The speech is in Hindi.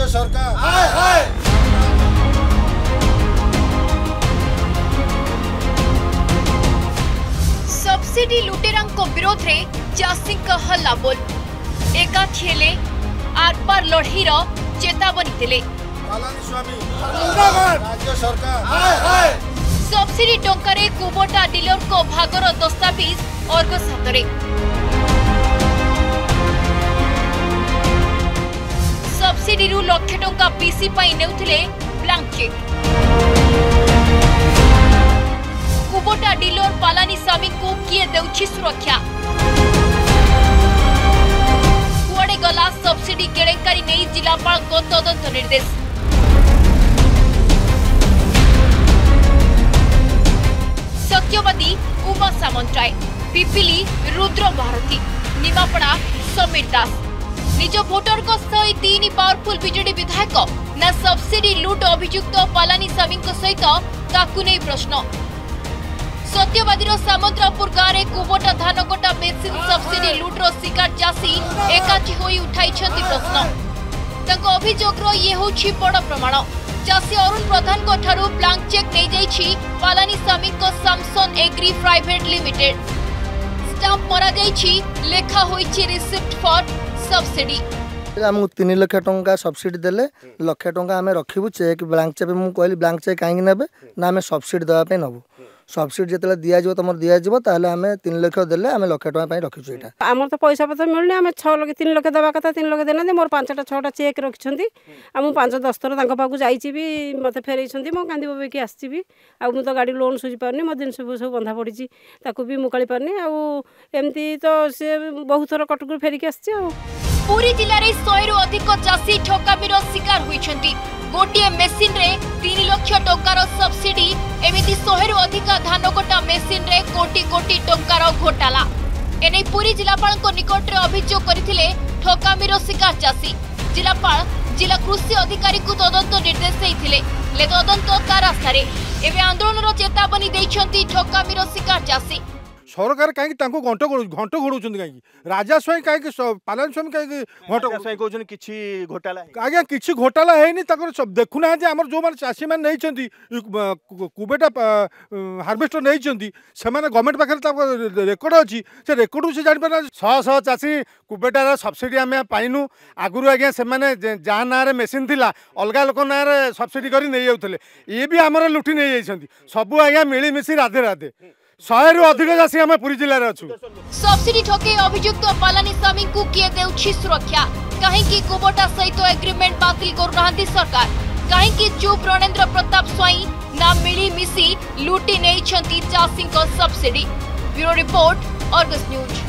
राज्य सरकार हाय हाय। सब्सिडी लुटेरा विरोध रे चाषी हल्ला बोल एकाठी आरपार लड़ईर चेतावनी देले राज्य सरकार हाय हाय। सब्सिडी टंकारे कुबोटा डीलर को भागर दस्तावेज अर्गस हाथ सब्सिडी रु लक्ष टंका पीसी पाई नेउथिले ब्लैंकेट कुबोटा डीलर पालानीस्वामी को किए देउछि सुरक्षा कुआडे गला सब्सिडी केड़ेकारी नहीं जिलापाल को तदंत निर्देश सत्यवादी उमा सामंतराय पिपिली रुद्र भारती निमापड़ा समीर दास निजो भोटर को सहित तीन पावरफुल बीजेडी विधायक ना सब्सिडी लूट अभियुक्त पालानीस्वामी सहित ताकुने प्रश्न सत्यवादी सामंतरापुर गांव कुबोटा धानकोटा बेसिन सब्सिडी लूट्र शिकार चाषी एकाठी होई उठाई प्रश्न तक अभियोग ये हूँ बड़ प्रमाण चाषी अरुण प्रधान ब्लैंक चेक नहीं जाई Palaniswami Samson agri private limited stamp मरा जाई लेखा होई रिसिप्ट फॉर सब्सिडी आमको 3 लाख टंका सब्सिडी देले लाख टंका आम रखू चेक ब्लैंक चेक मुझे कहली ब्लैंक चेक कहीं ने ना आम सब्सिडी देवाई नबू सब्सिडी जिते दिज्व तुम दिज्व ताल आम 3 लाख देले आम लाख टंका रखीचु ये आम तो पैसा पत्र मिलनी आम 6 लाख 3 लाख देवा कथा 3 लाख देना मोर 5टा 6टा चेक रखिंट आम 5-10 थर पाक जाइबी मत फेर मो कांदी बबेक आसबी आ तो गाड़ी लोन सुझी पारनी मो दिन सब बंधा पड़ी भी मुकाली पारनी आमती तो सी बहुत थर कटक फेरिक आ पूरी जिले में 100 अधिक चाषी ठकामी शिकार होती गोटे मेसीन रे 3 लाख टंकार सब्सिडी एमती 100 अधिक धानकोटा मेसीन रे कोटी कोटी टंकार घोटाला एने पूरी जिलापाल निकट में अभियोग करथिले ठकामी शिकार चाषी जिलापाल जिला कृषि अधिकारी को तदंत निर्देश देते तदंत कार आस्थारे एवं आंदोलन चेतावनी देती ठकामी शिकार चाषी सरकार कहीं घंट घोड़ा कहीं राजा स्वाई कहीं पालानीस्वामी कहीं घोट किसी घोटाला आज्ञा किसी घोटाला है देखुना आम जो चाषी मैंने कुबेटा हार्वेस्टर नहीं गवर्नमेंट पाखे रेकर्ड अच्छी से रेकर्ड को जापर शह शह चाषी कुबेटार सब्सिडी आम पाइनु आगुरी आज्ञा से जहाँ ना मेसीन थी अलग लोक ना सब्सिडी कर लुटी नहीं जाती सबू आज्ञा मिलमिशी राधे राधे 100 रु अधिक चाषी आम पूरी जिले में अच्छु सब्सिडी ठके अभियुक्त पालानीस्वामी को किए देउछि सुरक्षा कहीं कुबोटा सहित एग्रीमेंट बातिल करनांती सरकार कहीं चुप रणेंद्र प्रताप स्वाई ना मिली मिसी लूटी नहीं छंती चाषी को subsidy. Bureau report Argus news.